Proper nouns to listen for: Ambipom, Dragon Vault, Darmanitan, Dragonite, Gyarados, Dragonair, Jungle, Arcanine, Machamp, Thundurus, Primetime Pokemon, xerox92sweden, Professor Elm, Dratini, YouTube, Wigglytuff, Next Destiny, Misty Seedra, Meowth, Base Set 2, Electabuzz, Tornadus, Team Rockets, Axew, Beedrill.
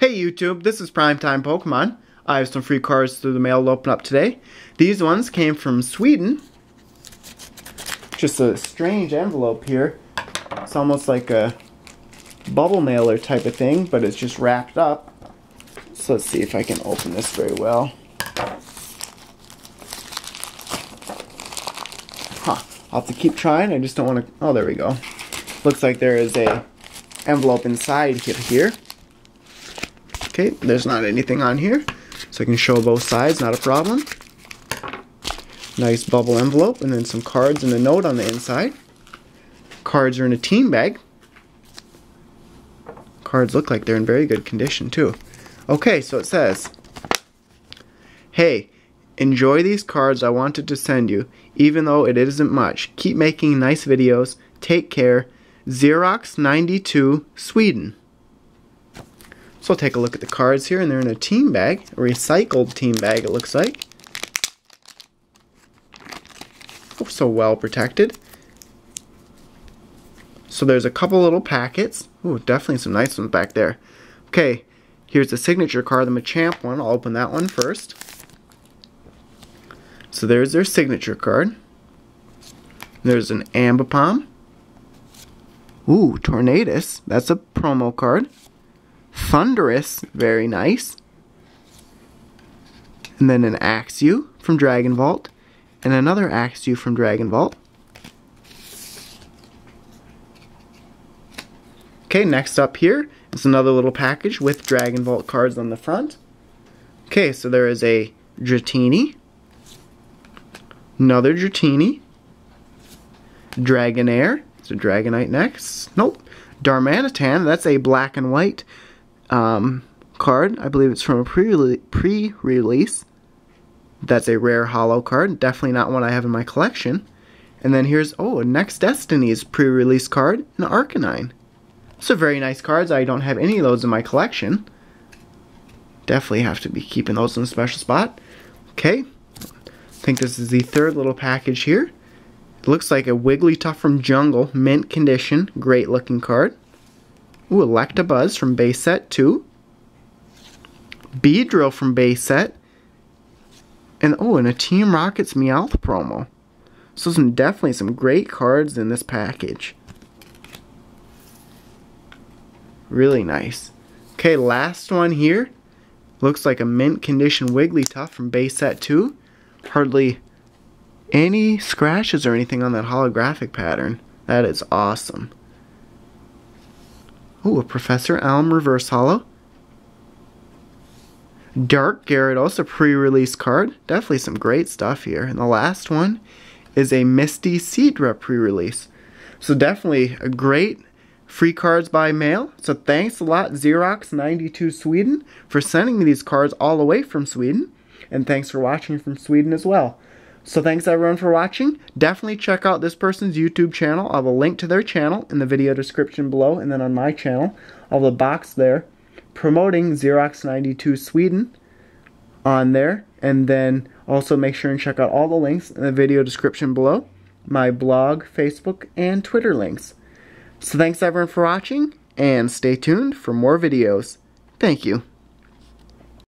Hey YouTube, this is Primetime Pokemon. I have some free cards through the mail to open up today. These ones came from Sweden. Just a strange envelope here. It's almost like a bubble mailer type of thing, but it's just wrapped up. So let's see if I can open this very well. Huh, I'll have to keep trying. I just don't want to, oh there we go. Looks like there is a envelope inside here. Okay, there's not anything on here, so I can show both sides, not a problem. Nice bubble envelope, and then some cards and a note on the inside. Cards are in a team bag. Cards look like they're in very good condition too. Okay, so it says, hey, enjoy these cards I wanted to send you, even though it isn't much. Keep making nice videos. Take care. xerox92sweden. So I'll take a look at the cards here, and they're in a team bag, a recycled team bag it looks like. Oh, so well protected. So there's a couple little packets. Ooh, definitely some nice ones back there. Okay, here's the signature card, the Machamp one. I'll open that one first. So there's their signature card. There's an Ambipom. Ooh, Tornadus. That's a promo card. Thundurus, very nice. And then an Axew from Dragon Vault. And another Axew from Dragon Vault. Okay, next up here is another little package with Dragon Vault cards on the front. Okay, so there is a Dratini. Another Dratini. Dragonair. It's a Dragonite next. Nope. Darmanitan. That's a black and white card. I believe it's from a pre-release. That's a rare holo card. Definitely not one I have in my collection. And then here's, oh, Next Destiny's pre-release card, an Arcanine. So very nice cards. I don't have any of those in my collection. Definitely have to be keeping those in a special spot. Okay. I think this is the third little package here. It looks like a Wigglytuff from Jungle, mint condition, great looking card. Ooh, Electabuzz from Base Set 2. Beedrill from Base Set. And oh, and a Team Rockets Meowth promo. So some, definitely some great cards in this package. Really nice. Okay, last one here. Looks like a mint condition Wigglytuff from Base Set 2. Hardly any scratches or anything on that holographic pattern. That is awesome. Ooh, a Professor Elm reverse holo. Dark Gyarados, a pre-release card. Definitely some great stuff here. And the last one is a Misty Seedra pre-release. So definitely a great free cards by mail. So thanks a lot, xerox92sweden, for sending me these cards all the way from Sweden. And thanks for watching from Sweden as well. So thanks everyone for watching. Definitely check out this person's YouTube channel. I'll have a link to their channel in the video description below, and then on my channel, I'll have a box there promoting xerox92sweden on there. And then also make sure and check out all the links in the video description below, my blog, Facebook, and Twitter links. So thanks everyone for watching, and stay tuned for more videos. Thank you.